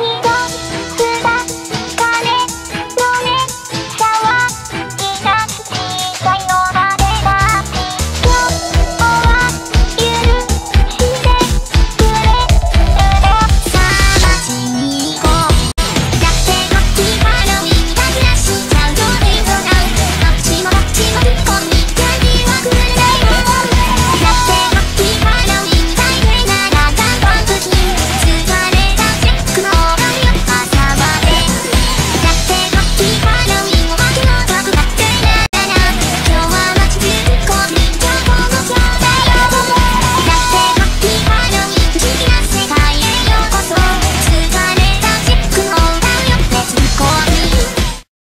he wants.